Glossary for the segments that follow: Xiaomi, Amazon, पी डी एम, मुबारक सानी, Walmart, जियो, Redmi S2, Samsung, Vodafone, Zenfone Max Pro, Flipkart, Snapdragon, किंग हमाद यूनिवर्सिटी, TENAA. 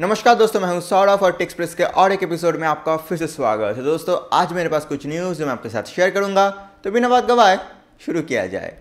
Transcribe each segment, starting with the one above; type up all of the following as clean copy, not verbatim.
नमस्कार दोस्तों, मैं हूं सौरभ और टेक्सप्रेस के और एक एपिसोड में आपका फिर से स्वागत है। दोस्तों, आज मेरे पास कुछ न्यूज़ जो मैं आपके साथ शेयर करूंगा, तो बिना बात गवाए शुरू किया जाए।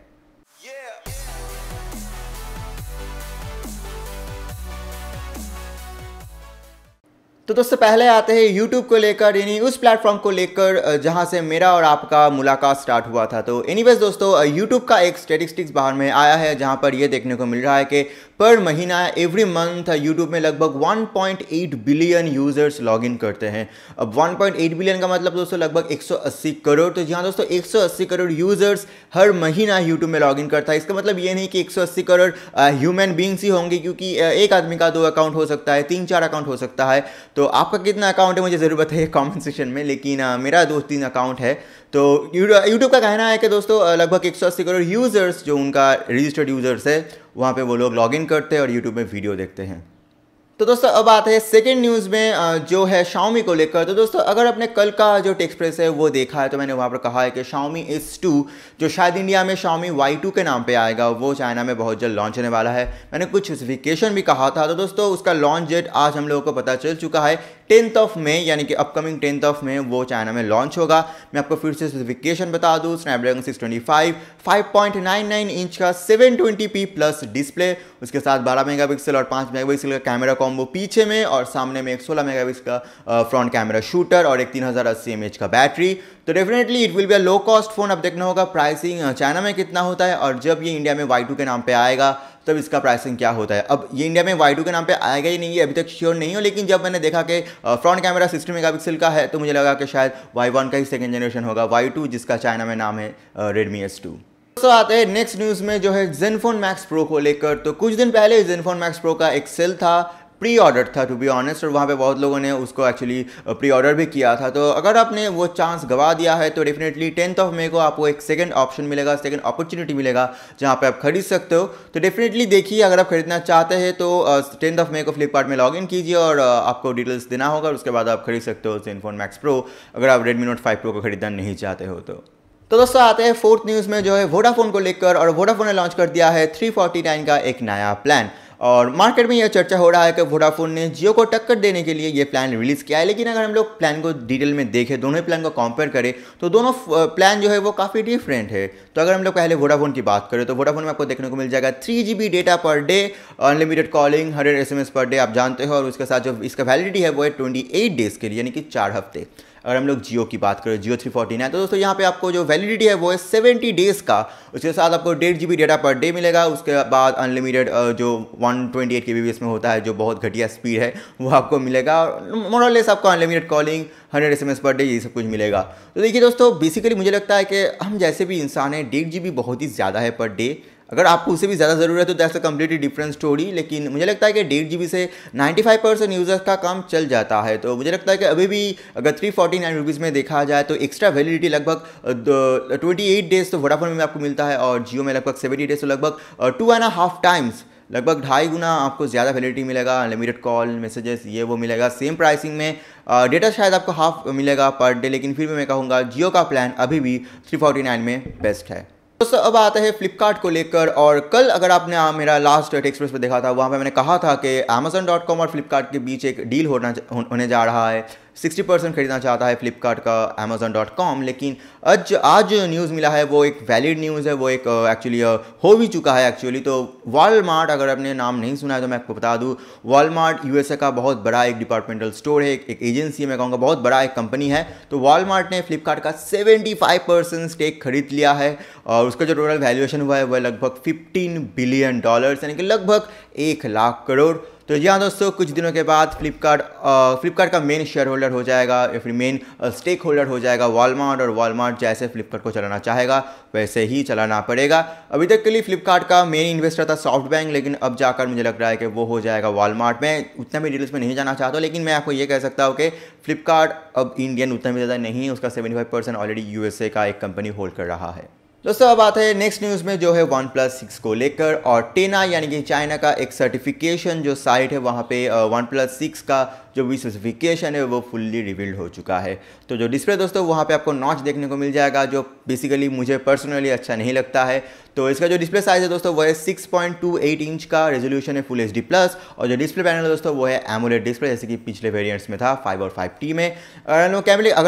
तो दोस्तों, पहले आते हैं YouTube को लेकर, यानी उस प्लेटफॉर्म को लेकर जहां से मेरा और आपका मुलाकात स्टार्ट हुआ था। तो एनीवेज दोस्तों, YouTube का एक स्टैटिस्टिक्स बाहर में आया है जहां पर ये देखने को मिल रहा है कि पर महीना एवरी मंथ YouTube में लगभग 1.8 बिलियन यूज़र्स लॉगिन करते हैं। अब 1.8 बिलियन का मतलब दोस्तों लगभग 180 करोड़। तो जी हाँ दोस्तों, 180 करोड़ यूज़र्स हर महीना YouTube में लॉगिन करता है। इसका मतलब ये नहीं कि 180 करोड़ ह्यूमन बींग्स ही होंगे, क्योंकि एक आदमी का 2 अकाउंट हो सकता है, 3-4 अकाउंट हो सकता है। तो आपका कितना अकाउंट है मुझे ज़रूर बताइए कमेंट सेक्शन में, लेकिन मेरा 2-3 अकाउंट है। तो यूट्यूब का कहना है कि दोस्तों लगभग 180 करोड़ यूज़र्स जो उनका रजिस्टर्ड यूज़र्स है, वहाँ पे वो लोग लॉगिन करते हैं और यूट्यूब में वीडियो देखते हैं। तो दोस्तों, अब आते हैं सेकेंड न्यूज़ में जो है Xiaomi को लेकर। तो दोस्तों, अगर आपने कल का जो टेक्सप्रेस है वो देखा है, तो मैंने वहाँ पर कहा है कि Xiaomi S2 जो शायद इंडिया में Xiaomi Y2 के नाम पे आएगा, वो चाइना में बहुत जल्द लॉन्च होने वाला है। मैंने कुछ स्पेसिफिकेशन भी कहा था। तो दोस्तों, उसका लॉन्च डेट आज हम लोगों को पता चल चुका है, 10th of May, यानी कि अपकमिंग 10th of May वो चाइना में लॉन्च होगा। मैं आपको फिर से स्पेसिफिकेशन बता दूँ, स्नैपड्रैगन 625, 5.99 इंच का 720p प्लस डिस्प्ले, उसके साथ 12 मेगापिक्सल और 5 मेगापिक्सल का कैमरा कॉम्बो पीछे में, और सामने में एक 16 मेगापिक्सल का फ्रंट कैमरा शूटर और एक 3080 mAh का बैटरी। तो definitely it will be a low cost phone. अब देखना होगा प्राइसिंग चाइना में कितना होता है, और जब ये इंडिया में Y2 के नाम पे आएगा तब इसका प्राइसिंग क्या होता है। अब ये इंडिया में Y2 के नाम पे आएगा ही नहीं, अभी तक श्योर नहीं हो, लेकिन जब मैंने देखा कि फ्रंट कैमरा 60 मेगापिक्सल का है, तो मुझे लगा कि शायद Y1 का ही सेकेंड जनरेशन होगा, Y2 जिसका चाइना में नाम है Redmi S2। तो आते हैं नेक्स्ट न्यूज़ में जो है Zenfone Max Pro को लेकर। तो कुछ दिन पहले Zenfone Max Pro का एक सेल था, प्री ऑर्डर था टू बी ऑनेस्ट, और वहाँ पे बहुत लोगों ने उसको एक्चुअली प्री ऑर्डर भी किया था। तो अगर आपने वो चांस गवा दिया है, तो डेफिनेटली 10th of May को आपको एक सेकंड ऑप्शन मिलेगा, सेकंड अपॉर्चुनिटी मिलेगा जहाँ पे आप खरीद सकते हो। तो डेफिनेटली देखिए, अगर आप खरीदना चाहते हैं तो 10th of May को फ्लिपकार्ट में लॉग इन कीजिए और आपको डिटेल्स देना होगा, और उसके बाद आप खरीद सकते हो Zenfone Max Pro, अगर आप Redmi Note 5 Pro को खरीदना नहीं चाहते हो तो। दोस्तों, आते हैं फोर्थ न्यूज़ में जो है वोडाफोन को लेकर। और वोडाफोन ने लॉन्च कर दिया है 349 का एक नया प्लान, और मार्केट में यह चर्चा हो रहा है कि वोडाफोन ने जियो को टक्कर देने के लिए ये प्लान रिलीज़ किया है। लेकिन अगर हम लोग प्लान को डिटेल में देखें, दोनों प्लान को कंपेयर करें, तो दोनों प्लान जो है वो काफ़ी डिफरेंट है। तो अगर हम लोग पहले वोडाफोन की बात करें, तो वोडाफोन में आपको देखने को मिल जाएगा 3 GB data per day, unlimited calling, 100 SMS per day, आप जानते हो, और उसके साथ जो इसका वैलिडिटी है वो है 28 डेज़ के लिए, यानी कि 4 हफ्ते। अगर हम लोग जियो की बात करें, जियो 349, तो दोस्तों यहाँ पे आपको जो वैलिडिटी है वो है 70 डेज़ का, उसके साथ आपको 1.5 GB डेटा पर डे मिलेगा, उसके बाद अनलिमिटेड जो 128 kbps में होता है, जो बहुत घटिया स्पीड है, वो आपको मिलेगा। मोर और लेस आपको unlimited calling, 100 SMS per day, ये सब कुछ मिलेगा। तो देखिए दोस्तों, बेसिकली मुझे लगता है कि हम जैसे भी इंसान हैं, 1.5 GB बहुत ही ज़्यादा है पर डे। अगर आपको उससे भी ज़्यादा ज़रूरत है तो that's a completely different story, लेकिन मुझे लगता है कि 1.5 GB से 95% यूज़र्स का काम चल जाता है। तो मुझे लगता है कि अभी भी अगर 349 रुपीज़ में देखा जाए, तो एक्स्ट्रा वैलिडिटी लगभग 28 डेज़ तो वोडाफोन में आपको मिलता है, और जियो में लगभग 70 डेज़, तो लगभग 2.5 times, लगभग 2.5 गुना आपको ज़्यादा वैलिडिटी मिलेगा, अनलिमिटेड कॉल, मैसेजेस, ये वो मिलेगा। सेम प्राइसिंग में डेटा शायद आपको हाफ मिलेगा पर डे, लेकिन फिर भी मैं कहूँगा जियो का प्लान अभी भी 349 में बेस्ट है। दोस्तों, अब आता है फ्लिपकार्ट को लेकर। और कल अगर आपने मेरा लास्ट टेक्सप्रेस पर देखा था, वहाँ पे मैंने कहा था कि Amazon.com और फ्लिपकार्ट के बीच एक डील होने जा रहा है। 60% खरीदना चाहता है फ्लिपकार्ट का Amazon.com, लेकिन आज जो न्यूज़ मिला है वो एक वैलिड न्यूज़ है, वो एक एक्चुअली हो भी चुका है एक्चुअली। तो Walmart, अगर आपने नाम नहीं सुना है तो मैं आपको बता दूँ, Walmart USA का बहुत बड़ा एक डिपार्टमेंटल स्टोर है, एक एजेंसी है, मैं कहूँगा बहुत बड़ा एक कंपनी है। तो Walmart ने फ्लिपकार्ट का 75% स्टेक खरीद लिया है, और उसका जो टोटल वैल्यूएशन हुआ है वह लगभग $15 बिलियन, यानी कि लगभग 1,00,000 करोड़। तो यहाँ दोस्तों, कुछ दिनों के बाद फ्लिपकार्ट का मेन शेयर होल्डर हो जाएगा, या फिर मेन स्टेक होल्डर हो जाएगा Walmart, और Walmart जैसे फ्लिपकार्ट को चलाना चाहेगा वैसे ही चलाना पड़ेगा। अभी तक के लिए फ्लिपकार्ट का मेन इन्वेस्टर था सॉफ्ट बैंक, लेकिन अब जाकर मुझे लग रहा है कि वो हो जाएगा Walmart में। उतना भी डिटेल्स में नहीं जाना चाहता, लेकिन मैं आपको ये कह सकता हूँ कि फ्लिपकार्ट अब इंडियन उतना भी ज़्यादा नहीं है, उसका 75% ऑलरेडी USA का एक कंपनी होल्ड कर रहा है। दोस्तों, अब आते हैं नेक्स्ट न्यूज़ में जो है OnePlus 6 को लेकर। और टेना, यानी कि चाइना का एक सर्टिफिकेशन जो साइट है, वहाँ पे OnePlus 6 का जो भी स्पेसिफिकेशन है वो फुल्ली रिवील्ड हो चुका है। तो जो डिस्प्ले दोस्तों, वहाँ पे आपको नॉच देखने को मिल जाएगा, जो बेसिकली मुझे पर्सनली अच्छा नहीं लगता है। तो इसका जो डिस्प्ले साइज़ है दोस्तों वो है 6.28 इंच का, रेजोल्यूशन है फुल एचडी प्लस, और जो डिस्प्ले पैनल है दोस्तों वो है एमोलेड डिस्प्ले, जैसे कि पिछले वेरिएंट्स में था 5 और 5T में। अगर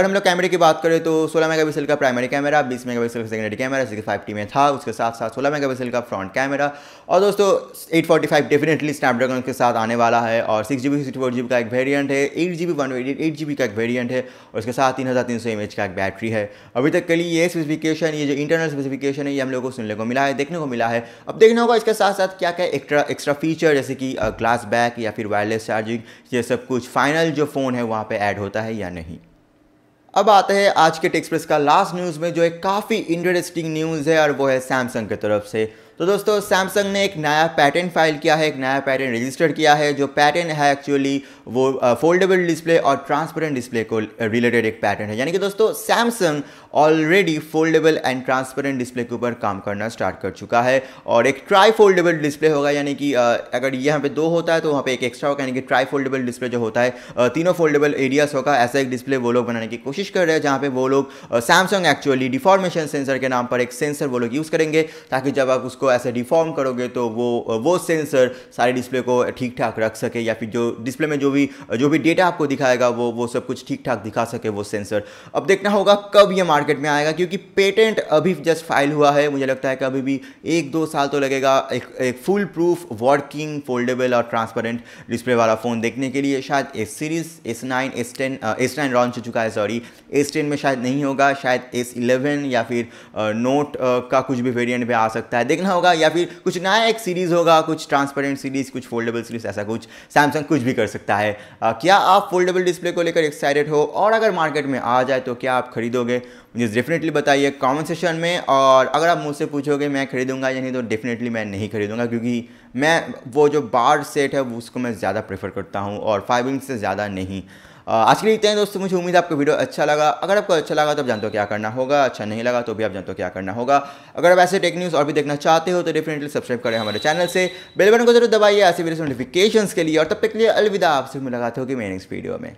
हम लोग कैमरे की बात करें तो 16 मेगापिक्सल का प्राइमरी कैमरा, 20 मेगापिक्सल का सेकेंडरी कैमरा, जैसे कि 5T में था, उसके साथ साथ 16 मेगापिक्सल का फ्रंट कैमरा। और दोस्तों 845 डेफिनेटली स्नैपड्रैगन के साथ आने वाला है, और 6GB 64GB का एक वेरियंट है, 8GB 128GB का एक वेरियंट है, और उसके साथ 3300 mAh का एक बैटरी है। अभी तक के लिए ये स्पेसिफिकेशन, ये जो इंटरनल स्पेसिफिकेशन है, ये हम लोग को सुनने को मिला है, देखने को मिला है। अब देखना होगा इसके साथ साथ क्या क्या एक्स्ट्रा फीचर, जैसे कि ग्लास बैक या फिर वायरलेस चार्जिंग, ये सब कुछ फाइनल जो फ़ोन है वहाँ पे ऐड होता है या नहीं। अब आते हैं आज के टेक्सप्रेस का लास्ट न्यूज़ में, जो एक काफ़ी इंटरेस्टिंग न्यूज़ है, और वो है सैमसंग की तरफ से। तो दोस्तों सैमसंग ने एक नया पैटर्न फाइल किया है, एक नया पैटर्न रजिस्टर किया है। जो पैटर्न है एक्चुअली वो फोल्डेबल डिस्प्ले और ट्रांसपेरेंट डिस्प्ले को रिलेटेड एक पैटर्न है। यानी कि दोस्तों Samsung already foldable and transparent display के ऊपर काम करना स्टार्ट कर चुका है, और एक ट्राई फोल्डेबल डिस्प्ले होगा, यानी कि अगर यहाँ पे दो होता है तो वहाँ पे एक एक्स्ट्रा होगा, यानी कि ट्राई फोल्डेबल डिस्प्ले जो होता है तीनों फोल्डेबल एरियाज होगा। ऐसा एक डिस्प्ले वो लोग बनाने की कोशिश कर रहे हैं, जहाँ पे वो लोग सैमसंग एक्चुअली डिफॉर्मेशन सेंसर के नाम पर एक सेंसर वो लोग यूज़ करेंगे, ताकि जब आप उसको ऐसे डिफॉर्म करोगे तो वो सेंसर सारे डिस्प्ले को ठीक ठाक रख सके, या फिर जो डिस्प्ले में जो भी डेटा आपको दिखाएगा वो सब कुछ ठीक ठाक दिखा सके वो सेंसर। अब देखना होगा कब ये मार्केट में आएगा, क्योंकि पेटेंट अभी जस्ट फाइल हुआ है। मुझे लगता है कि अभी भी 1-2 साल तो लगेगा एक फुल प्रूफ वर्किंग फोल्डेबल और ट्रांसपेरेंट डिस्प्ले वाला फ़ोन देखने के लिए। शायद S series, S nine launch हो चुका है, सॉरी S10 में शायद नहीं होगा, शायद S11 या फिर नोट का कुछ भी वेरिएंट पे आ सकता है, देखना होगा। या फिर कुछ नया एक सीरीज़ होगा, कुछ ट्रांसपेरेंट सीरीज़, कुछ फोल्डेबल सीरीज़, ऐसा कुछ सैमसंग कुछ भी कर सकता है। क्या आप फोल्डेबल डिस्प्ले को लेकर एक्साइटेड हो, और अगर मार्केट में आ जाए तो क्या आप खरीदोगे? मुझे डेफिनेटली बताइए कमेंट सेक्शन में। और अगर आप मुझसे पूछोगे मैं खरीदूंगा या नहीं, तो डेफिनेटली मैं नहीं खरीदूंगा, क्योंकि मैं वो जो बार सेट है उसको मैं ज़्यादा प्रेफर करता हूँ, और 5 इंच से ज़्यादा नहीं। आज के लिए इतना ही दोस्तों, मुझे उम्मीद है आपको वीडियो अच्छा लगा। अगर आपको अच्छा लगा तो आप जानते हो क्या करना होगा, अच्छा नहीं लगा तो भी आप जानते हो क्या करना होगा। अगर आप ऐसे टेक न्यूज़ और भी देखना चाहते हो तो डेफिनेटली सब्सक्राइब करें हमारे चैनल से, बेल बटन को जरूर दबाइए ऐसे वीडियो नोटिफिकेशंस के लिए। और तब तक के लिए अलविदा, आपसे मुलाकात होगी मेरे नेक्स्ट वीडियो में।